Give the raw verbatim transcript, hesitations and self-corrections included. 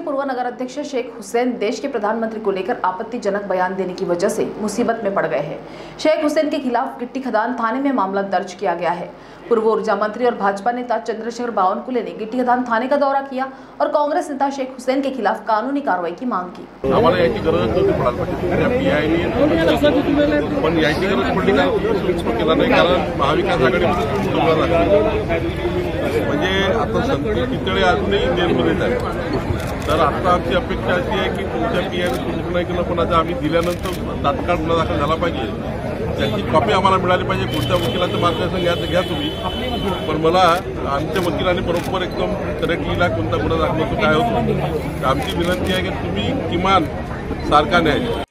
के पूर्व नगर अध्यक्ष शेख हुसैन देश के प्रधानमंत्री को लेकर आपत्तिजनक बयान देने की वजह से मुसीबत में पड़ गए हैं। शेख हुसैन के खिलाफ गिट्टी खदान थाने में मामला दर्ज किया गया है। पूर्व ऊर्जा मंत्री और भाजपा नेता चंद्रशेखर बावनकुले ने गिट्टी खदान थाने का दौरा किया और कांग्रेस नेता शेख हुसैन के खिलाफ कानूनी कार्रवाई की मांग की। म्हणजे आता संख्या कितने अजूनही इंडियनमध्येच आहे, तर आता आमची अपेक्षा अशी आहे की तुमच्या पी आयने सुरू नाही केलं, पण आता आम्ही दिल्यानंतर तात्काळ गुन्हा दाखल झाला पाहिजे, त्याची कॉपी आम्हाला मिळाली पाहिजे। पुढच्या वकिलाचं मार्गदर्शन घ्या घ्या तुम्ही, पण मला आमच्या वकिलांनी बरोबर एकदम करेक्टलीला कोणता गुन्हा दाखल होतो काय होतो आमची विनंती आहे की तुम्ही किमान सारखा न्याय